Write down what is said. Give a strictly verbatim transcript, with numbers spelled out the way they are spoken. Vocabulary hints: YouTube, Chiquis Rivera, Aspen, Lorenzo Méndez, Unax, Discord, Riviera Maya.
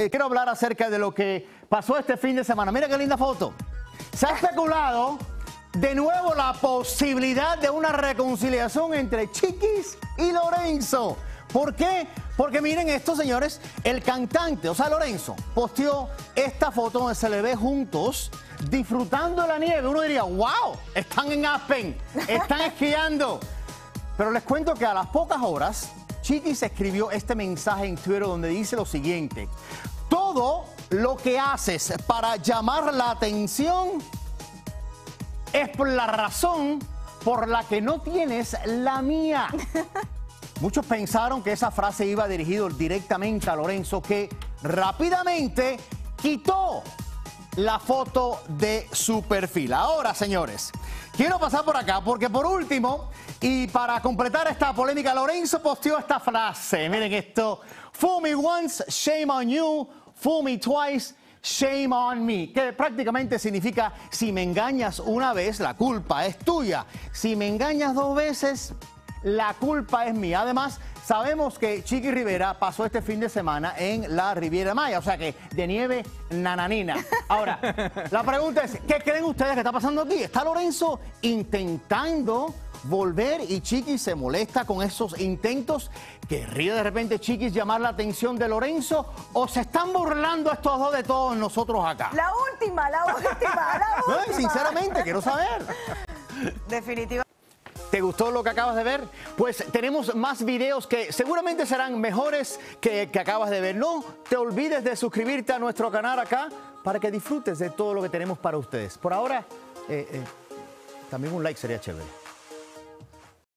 Eh, quiero hablar acerca de lo que pasó este fin de semana. Mira qué linda foto. Se ha especulado de nuevo la posibilidad de una reconciliación entre Chiquis y Lorenzo. ¿Por qué? Porque miren esto, señores, el cantante, o sea, Lorenzo, posteó esta foto donde se le ve juntos disfrutando de la nieve. Uno diría, wow, están en Aspen, están esquiando. Pero les cuento que a las pocas horas, Chiquis escribió este mensaje en Twitter donde dice lo siguiente: todo lo que haces para llamar la atención es por la razón por la que no tienes la mía. Muchos pensaron que esa frase iba dirigido directamente a Lorenzo, que rápidamente quitó la foto de su perfil. Ahora, señores, quiero pasar por acá porque por último, y para completar esta polémica, Lorenzo posteó esta frase. Miren esto: fool me once, shame on you. Fool me twice, shame on me. Que prácticamente significa, si me engañas una vez, la culpa es tuya. Si me engañas dos veces, la culpa es mía. Además, sabemos que Chiquis Rivera pasó este fin de semana en la Riviera Maya. O sea que de nieve, nananina. Ahora, la pregunta es, ¿qué creen ustedes que está pasando aquí? ¿Está Lorenzo intentando volver y Chiquis se molesta con esos intentos? ¿Querría de repente Chiquis llamar la atención de Lorenzo? ¿O se están burlando estos dos de todos nosotros acá? La última, la última, la última. No, sinceramente, quiero saber. Definitivamente. ¿Te gustó lo que acabas de ver? Pues tenemos más videos que seguramente serán mejores que, que acabas de ver. No te olvides de suscribirte a nuestro canal acá para que disfrutes de todo lo que tenemos para ustedes. Por ahora, eh, eh, también un like sería chévere.